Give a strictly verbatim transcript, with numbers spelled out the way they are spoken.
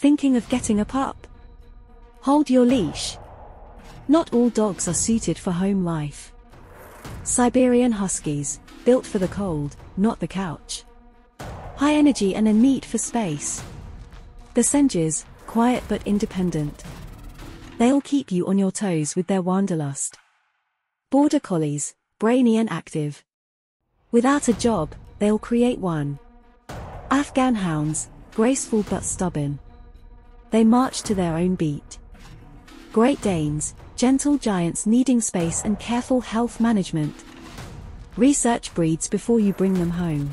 Thinking of getting a pup? Hold your leash. Not all dogs are suited for home life. Siberian Huskies, built for the cold, not the couch. High energy and a need for space. Basenjis, quiet but independent. They'll keep you on your toes with their wanderlust. Border Collies, brainy and active. Without a job, they'll create one. Afghan Hounds, graceful but stubborn. They march to their own beat. Great Danes, gentle giants needing space and careful health management. Research breeds before you bring them home.